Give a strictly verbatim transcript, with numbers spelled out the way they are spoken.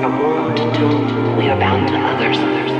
From one to two, we are bound to others.